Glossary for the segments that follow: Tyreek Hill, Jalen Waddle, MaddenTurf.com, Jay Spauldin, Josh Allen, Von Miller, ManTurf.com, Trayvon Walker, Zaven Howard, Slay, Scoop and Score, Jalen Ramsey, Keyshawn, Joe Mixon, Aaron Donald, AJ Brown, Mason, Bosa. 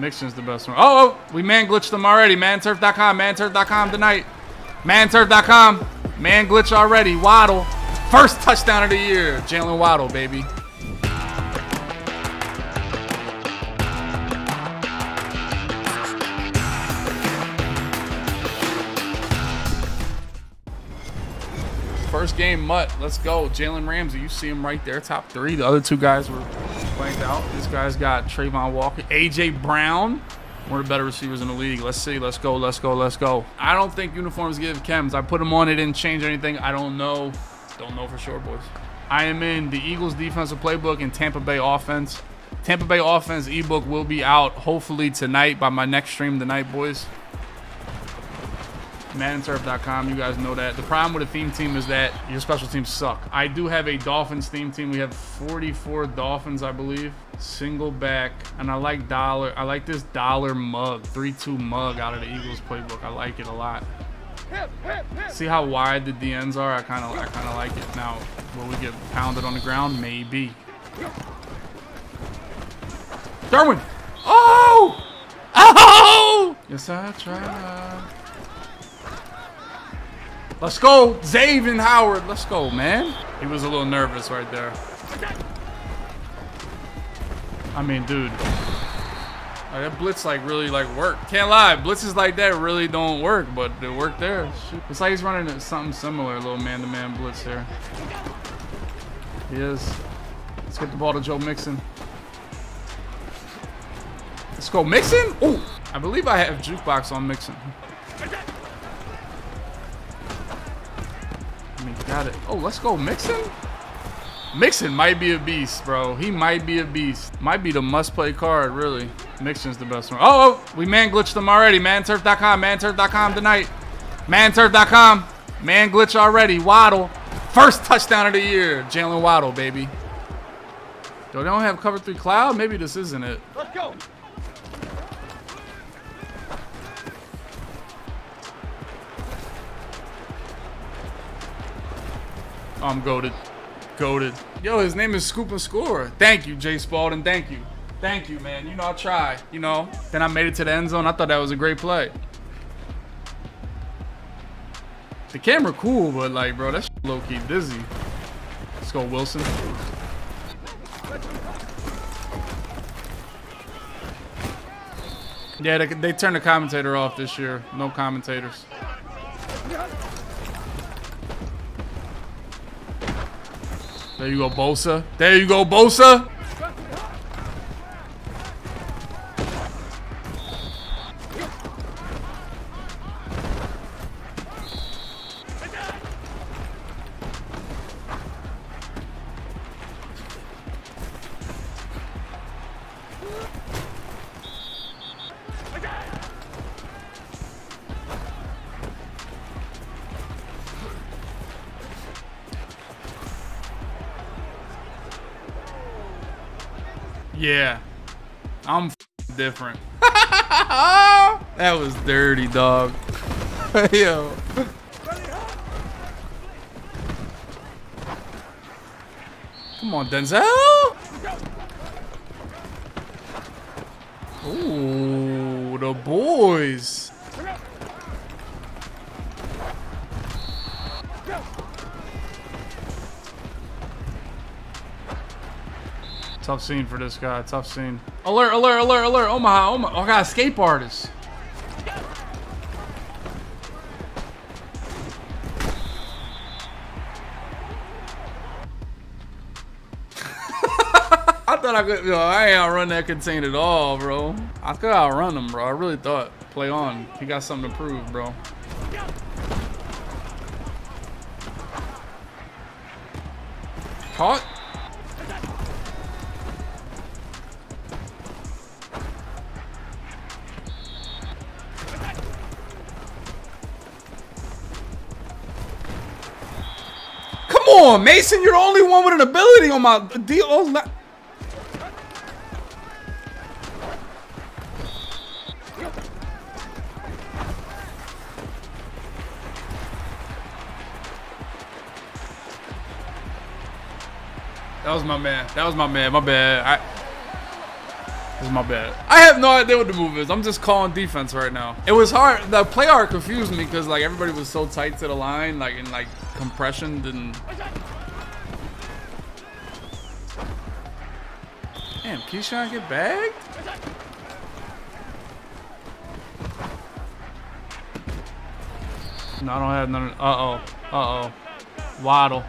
Mixon's the best one. Oh, oh, we man glitched them already. ManTurf.com, ManTurf.com tonight. ManTurf.com, man glitch already. Waddle, first touchdown of the year. Jalen Waddle, baby. First game, Mutt. Let's go. Jalen Ramsey, you see him right there, top three. The other two guys were blanked out. This guy's got Trayvon Walker, AJ Brown, one of the better receivers in the league. Let's see. Let's go. Let's go. Let's go. I don't think uniforms give chems. I put them on. It didn't change anything. I don't know. Don't know for sure, boys. I am in the Eagles defensive playbook and Tampa Bay offense. Tampa Bay offense ebook will be out hopefully tonight by my next stream tonight, boys. MaddenTurf.com, you guys know that. The problem with a theme team is that your special teams suck. I do have a Dolphins theme team. We have 44 Dolphins, I believe. Single back, and I like dollar. I like this dollar mug, 3-2 mug out of the Eagles playbook. I like it a lot. See how wide the DNs are? I kind of like it. Now, will we get pounded on the ground? Maybe. Derwin! Oh! Oh! Yes, I tried. Let's go, Zaven Howard. Let's go, man. He was a little nervous right there. I mean, dude, that blitz like really like worked. Can't lie, blitzes like that really don't work, but it worked there. Shoot. It's like he's running something similar, a little man-to-man blitz there. He is. Let's get the ball to Joe Mixon. Let's go, Mixon. Oh, I believe I have jukebox on Mixon. Got it. Oh, let's go, Mixon. Mixon might be a beast, bro. He might be a beast. Might be the must-play card, really. Mixon's the best one. Oh, oh, we man glitched them already. ManTurf.com, ManTurf.com tonight. ManTurf.com, man glitch already. Waddle, first touchdown of the year. Jalen Waddle, baby. Yo, they don't have cover three cloud. Maybe this isn't it. Let's go. I'm goated. Goated. Yo, his name is Scoop and Score. Thank you, Jay Spauldin. Thank you. Thank you, man. You know, I try. You know, then I made it to the end zone. I thought that was a great play. The camera cool, but like, bro, that's low-key dizzy. Let's go, Wilson. Yeah, they turned the commentator off this year. No commentators. There you go, Bosa. There you go, Bosa. Yeah, I'm different. That was dirty, dog. Yo. Come on, Denzel. Ooh, the boys. Tough scene for this guy. Tough scene. Alert, alert, alert, alert. Omaha, Omaha. Oh, I got escape artists. I thought I could. Yo, I ain't outrun that contain at all, bro. I could outrun him, bro. I really thought. Play on. He got something to prove, bro. Caught. Come on, Mason, you're the only one with an ability on my DO. That was my man. That was my man. My bad. is my bad. I have no idea what the move is. I'm just calling defense right now. It was hard. The play art confused me because like everybody was so tight to the line, like in like compression didn't. Damn, Keyshawn get bagged? No, I don't have none. Uh-oh. Uh-oh. Waddle.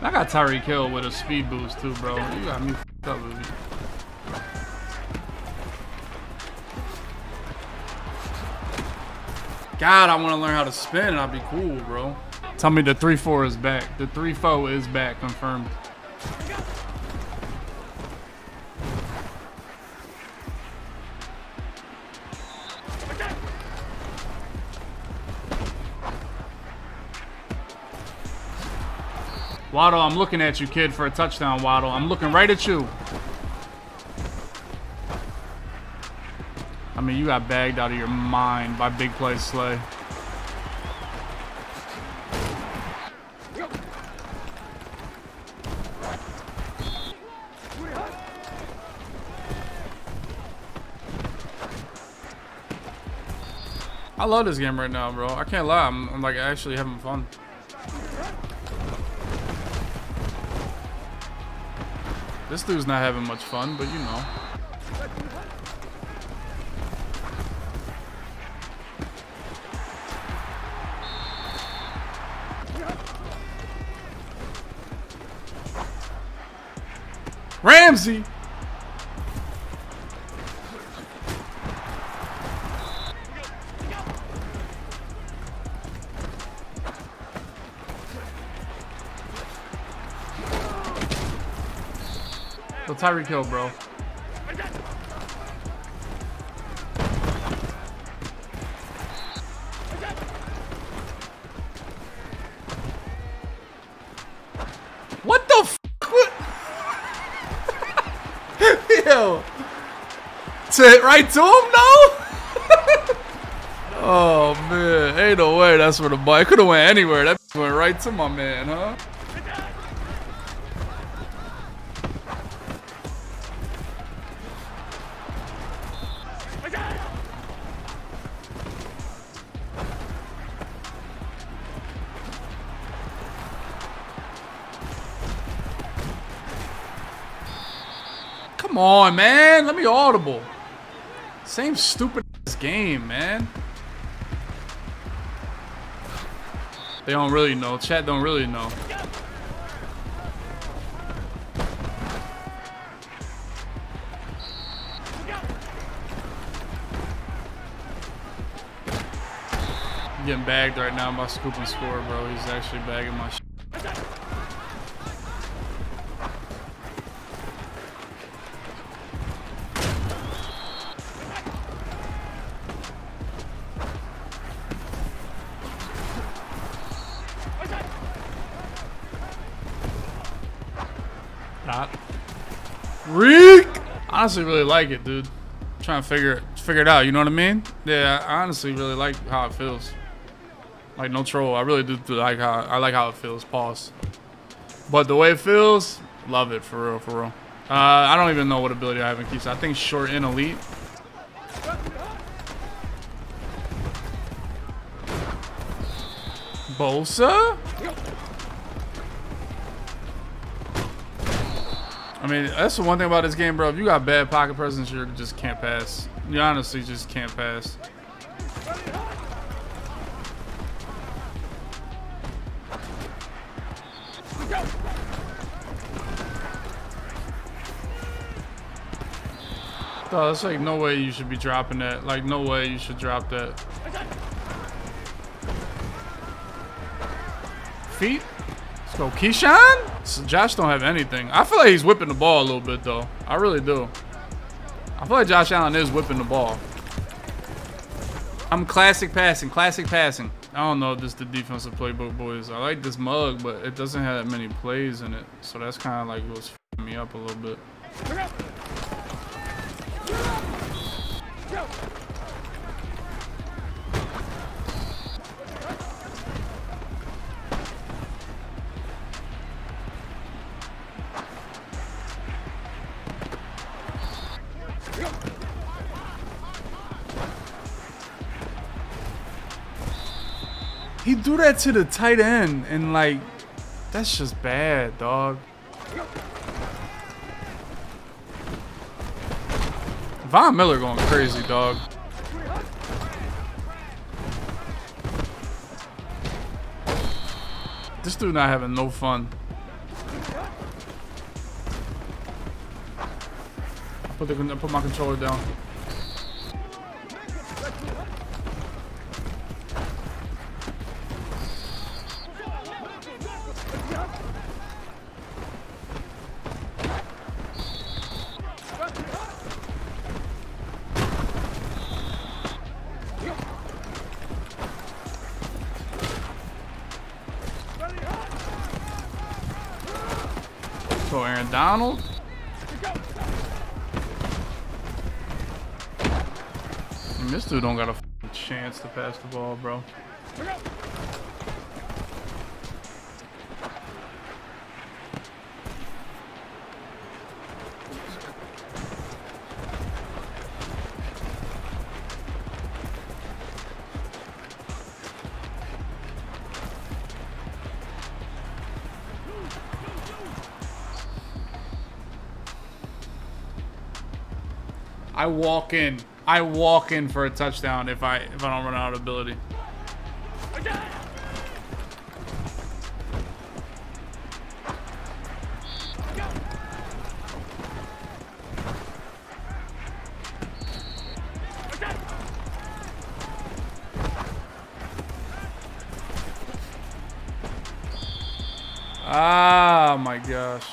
I got Tyreek Hill with a speed boost too, bro. You got me f***ed up, baby. God, I want to learn how to spin and I'll be cool, bro. Tell me the 3-4 is back. The 3-4 is back, confirmed. Waddle, I'm looking at you, kid, for a touchdown, Waddle. I'm looking right at you. I mean, you got bagged out of your mind by big play Slay. I love this game right now, bro. I can't lie. I'm like actually having fun. This dude's not having much fun, but you know. Ramsey! So Tyreek Hill, bro. What the f***? Yo. To hit right to him, no? Oh, man. Ain't no way that's where the ball. It could have went anywhere. That went right to my man, huh? Come on, man. Let me audible. Same stupid ass game, man. They don't really know. Chat don't really know. I'm getting bagged right now by Scoop and Score, bro. He's actually bagging my shit. Not. Reek! Honestly, really like it, dude. I'm trying to figure it out. You know what I mean? Yeah, I honestly really like how it feels. Like no troll. I really do like how it feels. Pause. But the way it feels, love it for real, for real. I don't even know what ability I have in Keyshawn. I think short and elite. Bosa. I mean, that's the one thing about this game, bro. If you got bad pocket presence, you just can't pass. You honestly just can't pass. Oh, that's like no way you should be dropping that. Like no way you should drop that. Feet. Let's go, Keyshawn. So Josh don't have anything. I feel like he's whipping the ball a little bit, though. I really do. I feel like Josh Allen is whipping the ball. I'm classic passing, classic passing. I don't know if this is the defensive playbook, boys. I like this mug, but it doesn't have that many plays in it. So that's kind of like what's f***ing me up a little bit. Go! He threw that to the tight end, and like, that's just bad, dog. Von Miller going crazy, dog. This dude not having no fun. I put my controller down. Go Aaron Donald. And this dude don't got a chance to pass the ball, bro. I walk in for a touchdown if I don't run out of ability. Ah, my gosh.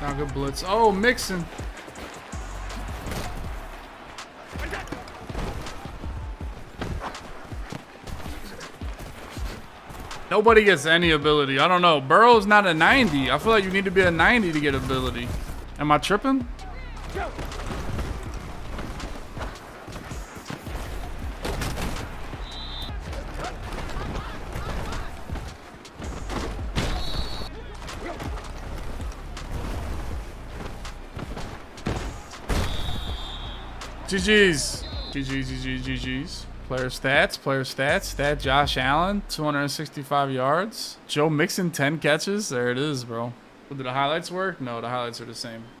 Not good blitz. Oh, Mixon. Nobody gets any ability. I don't know. Burrow's not a 90. I feel like you need to be a 90 to get ability. Am I tripping? GG's. GG's. Player stats. That Josh Allen, 265 yards. Joe Mixon, 10 catches. There it is, bro. Do the highlights work? No, the highlights are the same.